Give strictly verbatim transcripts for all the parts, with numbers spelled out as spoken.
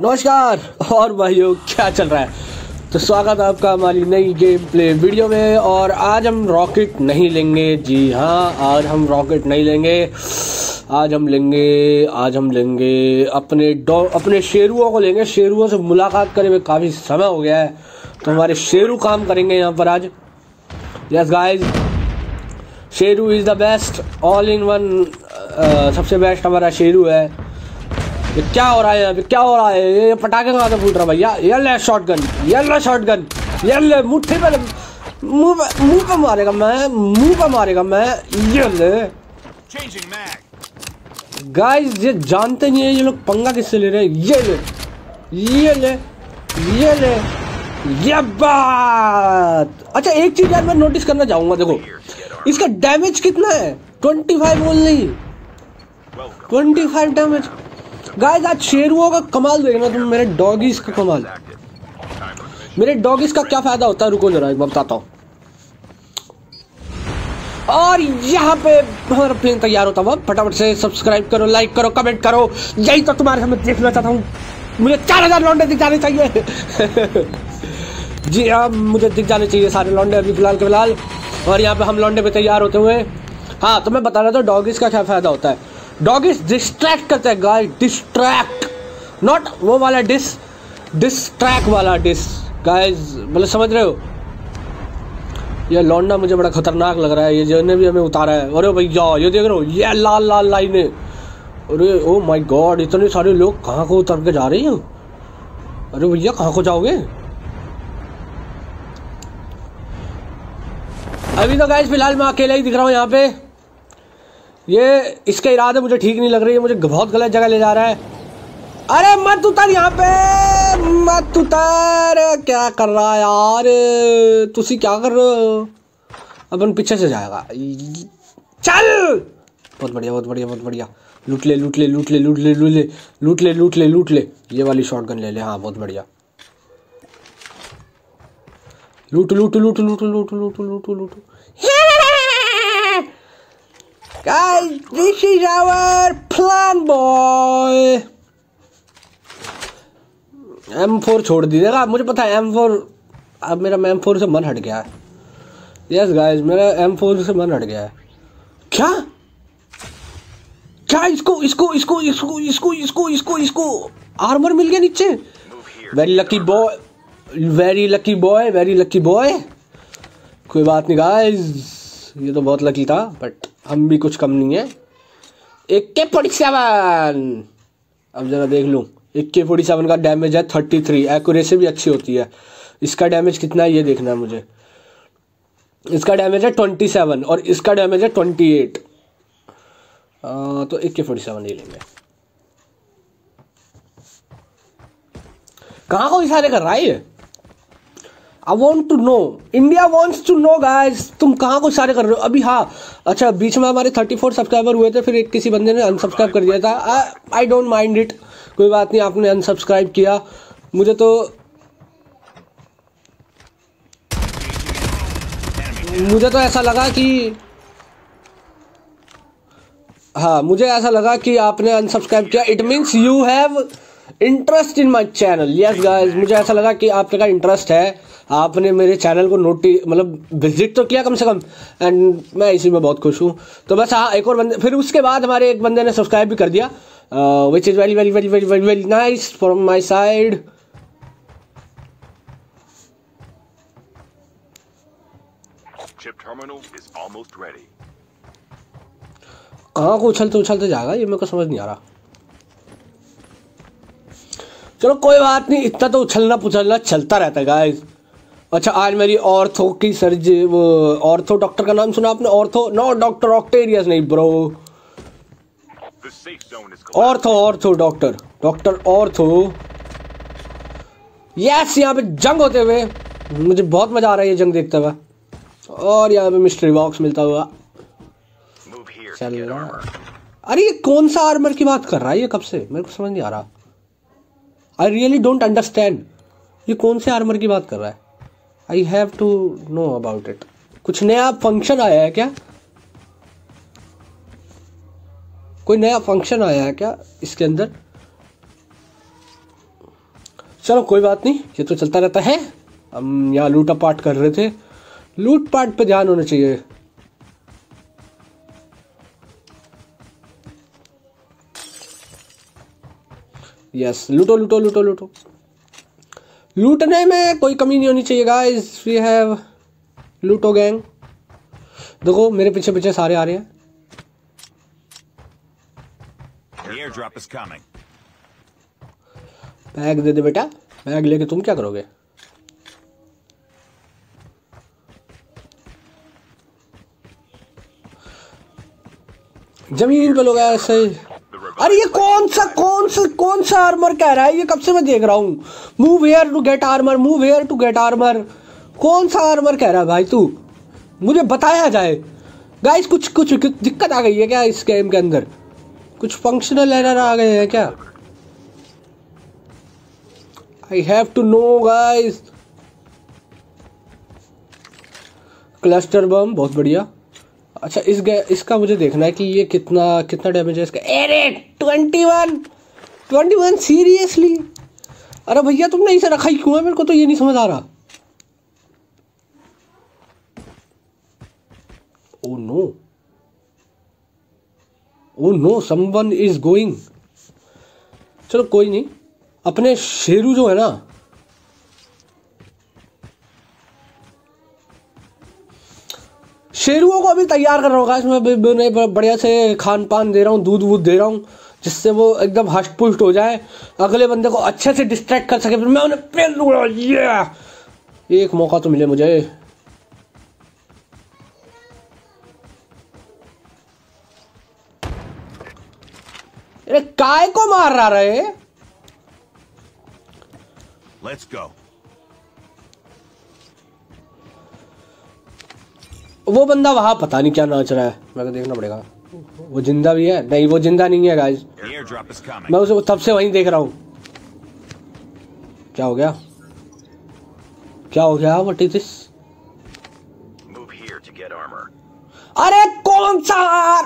नमस्कार और भाइयों, क्या चल रहा है। तो स्वागत है आपका हमारी नई गेम प्ले वीडियो में। और आज हम रॉकेट नहीं लेंगे। जी हाँ, आज हम रॉकेट नहीं लेंगे। आज हम लेंगे आज हम लेंगे अपने डॉ अपने शेरुओं को लेंगे। शेरुओं से मुलाकात करे में काफ़ी समय हो गया है, तो हमारे शेरू काम करेंगे यहाँ पर आज। Yes guys, Sheru is the best, all in one. सबसे बेस्ट हमारा शेरू है। ये क्या हो रहा है यहाँ पे, क्या हो रहा है? ये पटाखे कहाँ से फूट रहा है भैया? ये ले शॉटगन, ये ले शॉटगन, ये ले मुट्ठी पे, मुंह पे मुंह पे मारेगा मैं, मुंह पे मारेगा मैं। ये ले गाइस, ये जानते नहीं है ये लोग पंगा किससे ले रहे हैं। ये ले ये ले ये ले ये बात। अच्छा, एक चीज यार मैं नोटिस करना चाहूँगा। देखो इसका डैमेज कितना है, twenty five only, twenty five damage. Guys आज शेरुओं का कमाल देखना तुम, मेरे डॉगीज का कमाल। मेरे डॉगीज का क्या फायदा होता है, रुको जरा एक बार बताता हूँ। और यहाँ पे हमारा प्लेन तैयार होता हुआ। फटाफट से सब्सक्राइब करो, लाइक करो, कमेंट करो। यही तो तुम्हारे सामने देखना चाहता हूँ। मुझे चार हजार लौंडे दिख जाने चाहिए। जी हाँ, मुझे दिख जाने चाहिए सारे लौंडे अभी फिलहाल के फिलहाल। और यहाँ पे हम लौंडे पे तैयार होते हुए। हाँ तो मैं बता रहा था डॉगीज का क्या फायदा होता है। डॉगीज डिस्ट्रैक्ट करते हैं गाइस, डिस्ट्रैक्ट, नॉट वो वाला डिस, डिस्ट्रैक्ट वाला डिस गाइस, मतलब समझ रहे हो। ये लौंडा मुझे बड़ा खतरनाक लग रहा है, ये जिन्होंने भी हमें उतारा है। अरे भैया ये देख रहे हो, ये लाल लाल लाइने। अरे ओ माय गॉड, इतने सारे लोग कहाँ को उतर के जा रहे हैं। अरे भैया कहाँ को जाओगे अभी? तो गाइस फिलहाल मैं अकेला ही दिख रहा हूँ यहाँ पे। ये इसका इरादा मुझे ठीक नहीं लग रही है, मुझे बहुत गलत जगह ले जा रहा है। अरे मत उतर यहाँ पे, मत उतर। क्या कर रहा है यार, तुसी क्या कर रहे हो? अपन पीछे से जाएगा, चल। बहुत बढ़िया बहुत बढ़िया बहुत बढ़िया। लूट ले लूट ले लूट ले लूट ले लूट ले लूट ले लूट ले लूट ले। ये वाली शॉटगन ले ले। हाँ बहुत बढ़िया। लूट लूट लूट लूट लूट लूट लूट लूट। Guys, this is our plan boy. M four छोड़ दीजिएगा, मुझे पता है एम फोर। अब मेरा एम फोर से मन हट गया है। यस गाइज, मेरा एम फोर से मन हट गया है। क्या क्या इसको इसको इसको इसको इसको इसको इसको इसको आर्मर मिल गया नीचे। Very lucky boy, very lucky boy, very lucky boy. कोई बात नहीं गाइज, ये तो बहुत लकी था, बट हम भी कुछ कम नहीं है। ए के फोर्टी सेवन। अब जरा देख लूँ, ए के फोर्टी सेवन का डैमेज है थर्टी थ्री, एक्यूरेसी भी अच्छी होती है। इसका डैमेज कितना है ये देखना है मुझे। इसका डैमेज है ट्वेंटी सेवन और इसका डैमेज है ट्वेंटी एट। आ, तो ए के फोर्टी सेवन ले लेंगे। कहाँ को इशारे कर रहा है ये? I want to know, India wants to know guys, तुम कहाँ को इशारे कर रहे हो अभी? हाँ अच्छा, बीच में हमारे थर्टी फोर सब्सक्राइबर हुए थे, फिर एक किसी बंदे ने अनसब्सक्राइब कर दिया था। आई डोंट माइंड इट, कोई बात नहीं, आपने अनसब्सक्राइब किया। मुझे तो मुझे तो ऐसा लगा कि हाँ मुझे ऐसा लगा कि आपने अनसब्सक्राइब किया। It means you have interest in my channel. Yes guys, मुझे ऐसा लगा कि आपका इंटरेस्ट है, आपने मेरे चैनल को नोटिस मतलब विजिट तो किया कम से कम, एंड मैं इसी में बहुत खुश हूँ। तो बस हाँ, एक और बंदे, फिर उसके बाद हमारे एक बंदे ने सब्सक्राइब भी कर दिया, which is very very very very very very nice from my side. कहाँ को उछलते उछलते जाएगा ये, मेरे को समझ नहीं आ रहा। चलो कोई बात नहीं, इतना तो उछलना पुछलना चलता रहता है गाइस। अच्छा आज मेरी ऑर्थो की सर्जरी, वो ऑर्थो डॉक्टर का नाम सुना आपने? ऑर्थो नो डॉक्टर ऑक्टेरियस नहीं bro, ortho ortho doctor doctor ortho. Yes, यहाँ पे जंग होते हुए मुझे बहुत मजा आ रहा है, ये जंग देखता हुआ। और यहाँ पे मिस्ट्री बॉक्स मिलता हुआ। चल अरे ये कौन सा आर्मर की बात कर रहा है ये, कब से मेरे को समझ नहीं आ रहा। आई रियली डोंट अंडरस्टैंड ये कौन से आर्मर की बात कर रहा है। I have to know about it. कुछ नया फंक्शन आया है क्या, कोई नया फंक्शन आया है क्या इसके अंदर? चलो कोई बात नहीं, ये तो चलता रहता है। हम यहाँ लूटा पाट कर रहे थे, लूट पाट पे ध्यान होना चाहिए। यस लूटो लूटो लूटो लूटो, लूटने में कोई कमी नहीं होनी चाहिए गाइस। वी हैव लूटो गैंग। देखो मेरे पीछे पीछे सारे आ रहे हैं। बैग दे दे बेटा, बैग लेके तुम क्या करोगे? जमीन पे लोग ऐसे। अरे ये कौन सा कौन सा कौन सा आर्मर कह रहा है? ये कब से मैं देख रहा हूँ। Move here to get armour, move here to get armour. कौन सा आर्मर कह रहा है भाई तू? मुझे बताया जाए गाइस। कुछ कुछ दिक्कत आ गई है क्या इस गेम के अंदर? कुछ फंक्शनल एरर आ गए हैं क्या? I have to know guys. Cluster bomb बहुत बढ़िया। अच्छा इस इसका मुझे देखना है कि ये कितना कितना डैमेज है इसका। अरे इक्कीस इक्कीस सीरियसली? अरे भैया तुमने इसे रखा ही क्यों है? मेरे को तो ये नहीं समझ आ रहा। Oh no oh no, someone is going. चलो कोई नहीं, अपने शेरू जो है ना, शेरुओं को अभी तैयार कर रहा हूँ गाइस। मैं उन्हें बढ़िया से खान पान दे रहा हूँ, दूध वूध दे रहा हूँ, जिससे वो एकदम हष्ट पुष्ट हो जाए, अगले बंदे को अच्छे से डिस्ट्रैक्ट कर सके। मैं उन्हें पेल लूंगा। ये एक मौका तो मिले मुझे। अरे काय को मार रहा रहे? Let's go. वो बंदा वहां पता नहीं क्या नाच रहा है, मेरे को देखना पड़ेगा। वो जिंदा भी है? नहीं वो जिंदा नहीं है गाइस। मैं उसे तब से वहीं देख रहा हूँ। क्या हो गया? क्या हो गया? What is this? अरे कौन सा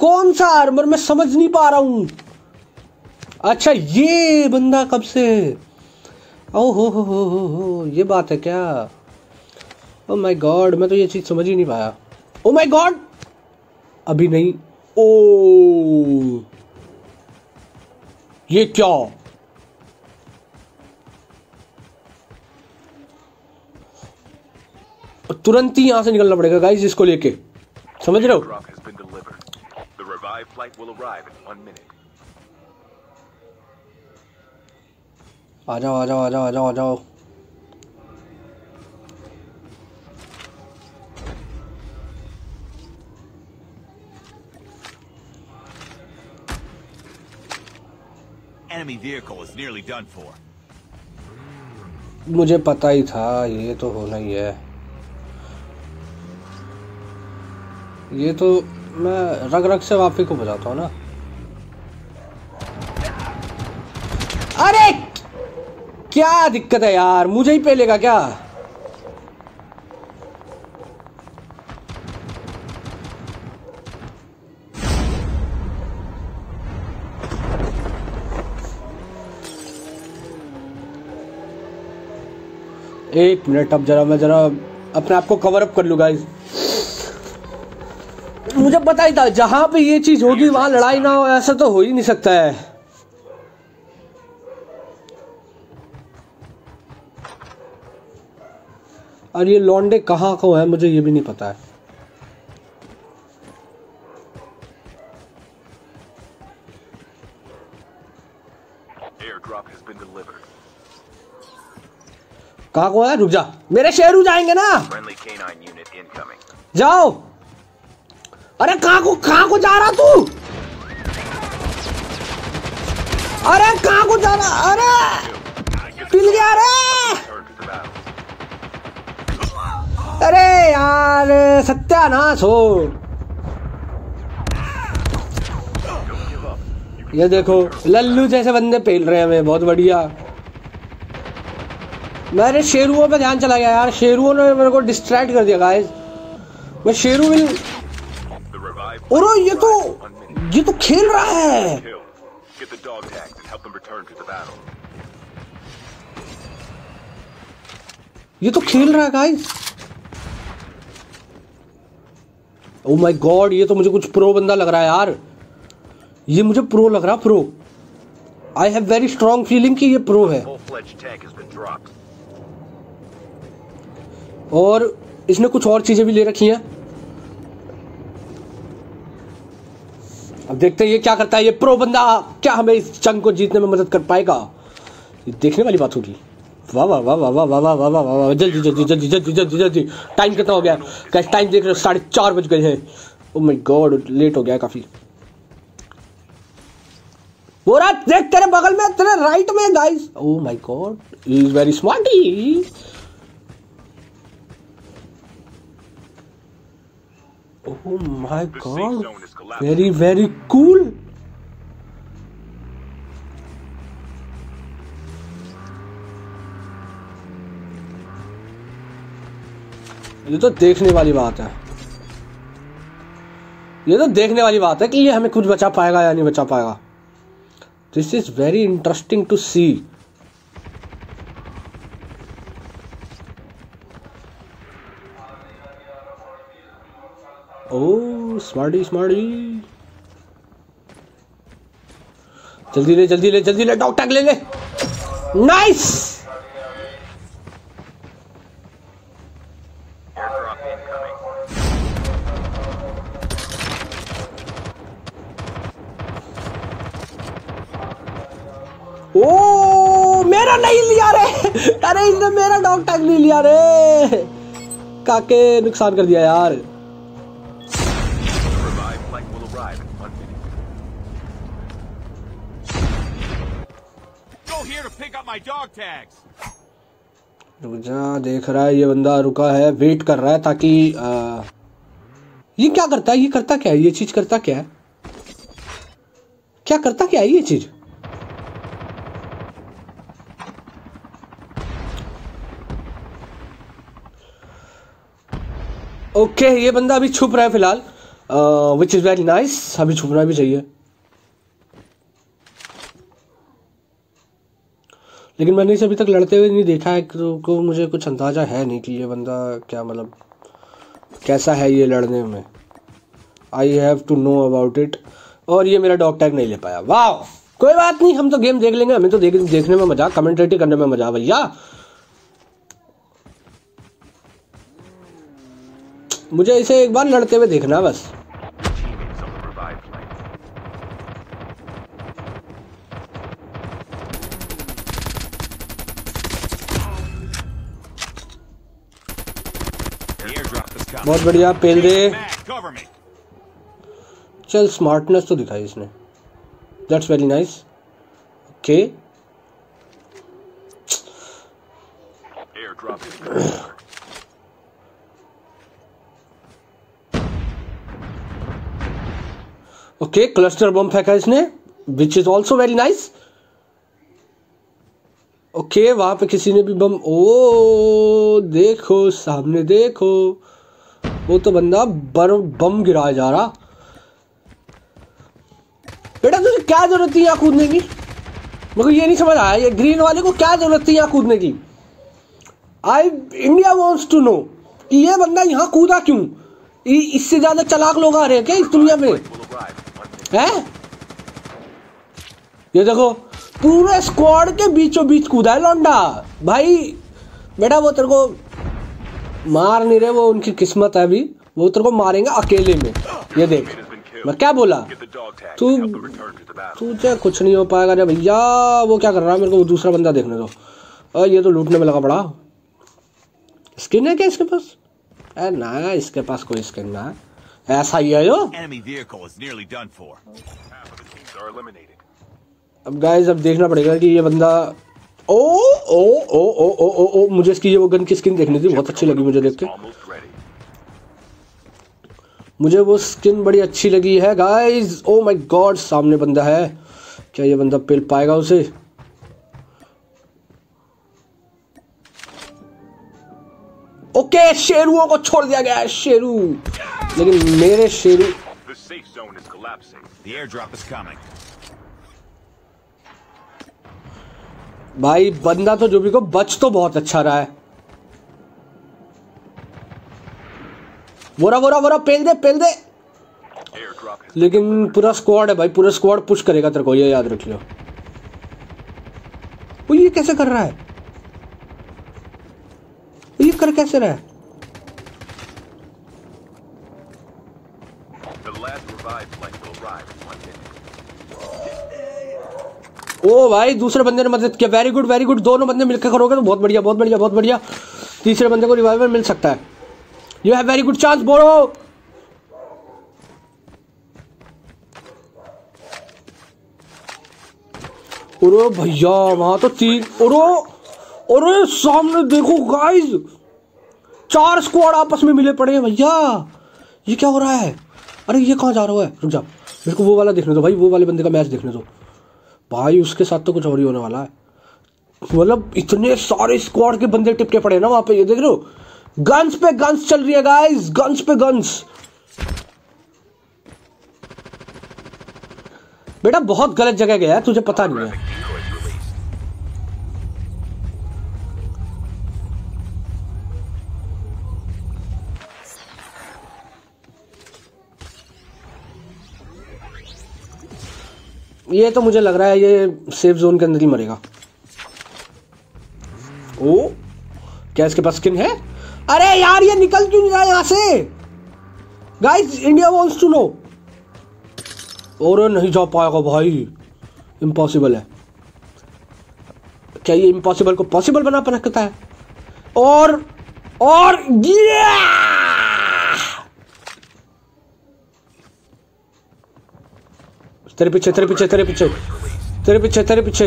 कौन सा आर्मर? मैं समझ नहीं पा रहा हूँ। अच्छा ये बंदा कब से? ओ हो हो हो हो हो, ये बात है क्या? ओ माय गॉड, मैं तो ये चीज समझ ही नहीं पाया। ओ माय गॉड, अभी नहीं। ओ ये क्या? तुरंत ही यहां से निकलना पड़ेगा गाइस इसको लेके, समझ रहे हो? आ जाओ आ जाओ आ जाओ आ जाओ आ जाओ। Enemy vehicle is nearly done for. मुझे पता ही था ये तो होना ही है। ये तो मैं रग रग से वापी को बजाता हूँ ना। अरे क्या दिक्कत है यार? मुझे ही पहलेगा क्या? एक मिनट, अब जरा मैं जरा अपने आप को कवर अप कर लूं गाइस। मुझे पता ही था जहां पे ये चीज होगी वहां लड़ाई ना हो, ऐसा तो हो ही नहीं सकता है। और ये लौंडे कहाँ को है मुझे ये भी नहीं पता है। कहाँ को है? रुक जा, मेरे शेरू जाएंगे ना। जाओ। अरे कहाँ को कहाँ को जा रहा तू? अरे कहाँ को जा रहा? अरे पिल गया रे। अरे यार सत्यानाश हो। ये देखो लल्लू जैसे बंदे पेल रहे हैं हमें, बहुत बढ़िया। मेरे शेरुओं पे ध्यान चला गया यार, शेरुओं ने मेरे को डिस्ट्रैक्ट कर दिया गाइस। मैं शेरू विल। अरे ये तो ये तो खेल रहा है। Get the dog tags and help them return to the battle. ये तो खेल रहा है गाइस। ओ माय गॉड, ये तो मुझे कुछ प्रो बंदा लग रहा है यार। ये मुझे प्रो लग रहा, pro. I have very strong feeling कि ये प्रो है। और इसने कुछ और चीजें भी ले रखी हैं। अब देखते हैं ये क्या करता है, ये प्रो बंदा क्या हमें इस जंग को जीतने में मदद कर पाएगा। ये देखने वाली बात होगी। वाह वाह वाह वाह वाह वाह वाह वाह वाह। जल्दी जल्दी जल्दी जल्दी जल्दी जल्दी। टाइम कितना हो गया गाइस? टाइम देख रहे हो, साढ़े चार बज गए हैं। ओ माय गॉड, लेट हो गया काफी। वो रात देख, तेरे बगल में, तेरे राइट में guys. Oh my God, he is very smart. He Oh my God, very very cool. ये तो देखने वाली बात है, ये तो देखने वाली बात है कि ये हमें कुछ बचा पाएगा या नहीं बचा पाएगा। This is very interesting to see. Oh smarty smarty, जल्दी ले जल्दी ले जल्दी ले, डॉग टैग ले ले। नाइस। ओ मेरा नहीं लिया रे, अरे इसने मेरा डॉग टैग नहीं लिया रे। काके नुकसान कर दिया यार। रुजा, देख रहा है ये बंदा, रुका है, वेट कर रहा है ताकि आ, ये क्या करता है, ये करता क्या है, ये चीज करता क्या है, क्या करता क्या है ये चीज। ओके, ये बंदा अभी छुप रहा है फिलहाल, विच इज वेरी नाइस। अभी छुपना भी चाहिए, लेकिन मैंने इसे अभी तक लड़ते हुए नहीं देखा है, तो मुझे कुछ अंदाजा है नहीं कि ये बंदा क्या, मतलब कैसा है ये लड़ने में। I have to know about it. और ये मेरा डॉग टैग नहीं ले पाया। वाह, कोई बात नहीं, हम तो गेम देख लेंगे। हमें तो देख, देखने में मजा, कमेंटेटिंग करने में मजा भैया। मुझे इसे एक बार लड़ते हुए देखना बस। बहुत बढ़िया, पेल दे। चल, स्मार्टनेस तो दिखाई इसने। That's very nice. Okay, okay, cluster bomb फेंका इसने, which is also very nice. Okay, वहां पे किसी ने भी बम, ओ देखो सामने देखो, वो तो बंदा बर बम गिराया जा रहा। बेटा तुझे क्या जरूरत थी यहाँ कूदने की? मेरे को ये नहीं समझ आया, ये ग्रीन वाले को क्या जरूरत थी यहाँ कूदने की। I India wants to know कि ये बंदा यहाँ कूदा क्यों। इससे ज्यादा चालाक लोग आ रहे हैं क्या इस दुनिया में हैं? ये देखो, पूरे स्क्वाड के बीचों बीच कूदा है लौंडा। भाई बेटा, वो तेरे को मार नहीं रहे, वो उनकी किस्मत है अभी, वो तेरे को मारेंगे अकेले में। ये देख, मैं क्या बोला, तू तुझे कुछ नहीं हो पाएगा। अरे भैया, वो क्या कर रहा है, मेरे को वो दूसरा बंदा देखने दो। और ये तो लूटने में लगा पड़ा। स्किन है क्या इसके पास? अरे ना, इसके पास कोई स्किन ना है, ऐसा ही है जो। अब गाइस, अब देखना पड़ेगा कि ये बंदा, ओ ओ ओ ओ ओ ओ ओ मुझे इसकी ये वो गन की स्किन देखनी थी, बहुत अच्छी लगी मुझे देख के। मुझे वो स्किन बड़ी अच्छी लगी है गाइस। ओ माय गॉड, सामने बंदा है। क्या ये बंदा पेल पाएगा उसे? ओके, शेरुओं को छोड़ दिया गया है, शेरू। लेकिन मेरे शेरू, भाई बंदा तो जो भी को बच तो बहुत अच्छा रहा है। बोरा बोरा बोरा पेल दे पेल दे, लेकिन पूरा स्क्वाड है भाई, पूरा स्क्वाड पुश करेगा तेरे को, ये याद रख लो। वो ये कैसे कर रहा है, ये कर कैसे रहा है? ओ भाई दूसरे बंदे ने मदद किया, वेरी गुड वेरी गुड। दोनों बंदे मिलकर करोगे तो बहुत बढ़िया बहुत बढ़िया बहुत बढ़िया। तीसरे बंदे को रिवाइवल मिल सकता है, you have very good chance बोरो। ओरो भैया वहां तो तीन, ओरो ओरो सामने देखो गाइस, चार स्क्वाड आपस में मिले पड़े हैं भैया। ये क्या हो रहा है? अरे ये कहाँ जा रहा है? रुक जा, मेरे को वो वाला देखने दो भाई, वो वाले बंदे का मैच देखने दो भाई, उसके साथ तो कुछ और ही होने वाला है। मतलब इतने सारे स्क्वाड के बंदे टिपके पड़े ना वहां पे, ये देख रहे हो गन्स पे गन्स चल रही है गाइस, गन्स पे गन्स। बेटा बहुत गलत जगह गया है, तुझे पता नहीं है। ये तो मुझे लग रहा है ये सेफ जोन के अंदर ही मरेगा। ओ क्या इसके पास स्किन है? अरे यार ये निकल क्यों नहीं रहा यहां से? Guys India wants to know. और नहीं जा पाएगा भाई, इम्पॉसिबल है। क्या ये इम्पॉसिबल को पॉसिबल बना सकता है? और और ये तेरे पीछे तेरे पीछे तेरे पीछे तेरे पीछे तेरे पीछे।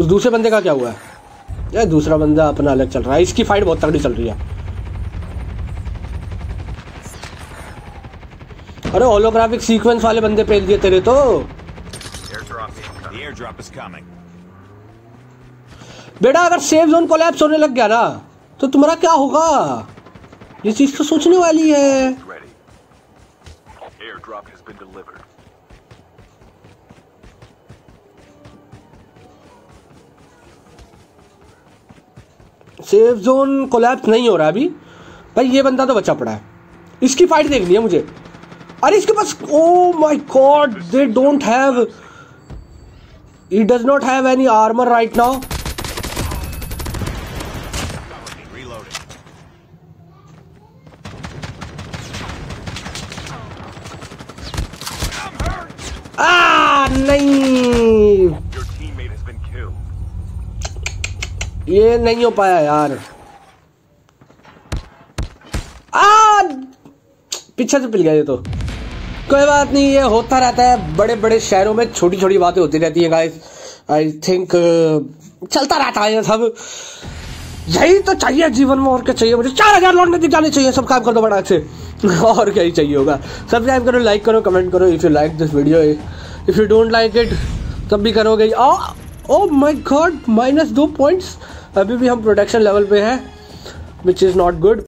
उस दूसरे बंदे का क्या हुआ है? ये दूसरा बंदा अपना अलग चल रहा है, इसकी फाइट बहुत तगड़ी चल रही है। अरे होलोग्राफिक सीक्वेंस वाले बंदे पेल दिए तेरे तो। बेटा अगर सेफ जोन कोलैप्स होने लग गया ना तो तुम्हारा क्या होगा, ये चीज तो सोचने वाली है। सेफ जोन कोलैप्स नहीं हो रहा अभी भाई, ये बंदा तो बचा पड़ा है, इसकी फाइट देखनी है मुझे। अरे इसके पास, oh my God they don't have, He does not have any armor right now. Ah, नहीं। Your teammate has been killed. ये नहीं हो पाया यार। Ah, पीछे से पिल गया ये तो। कोई बात नहीं, ये होता रहता है, बड़े बड़े शहरों में छोटी छोटी बातें होती रहती है गाइस। आई थिंक चलता रहता है ये सब, यही तो चाहिए जीवन में, और क्या चाहिए मुझे? चार हजार लौटने दिख जाने चाहिए, सब काम कर दो बड़ा अच्छे और क्या ही चाहिए होगा। सब्सक्राइब करो, लाइक करो, कमेंट करो if you like this video, if you don't like it तब भी करोगे। ओ माई गॉड माइनस दो पॉइंट्स, अभी भी हम प्रोटेक्शन लेवल पे हैं विच इज़ नॉट गुड।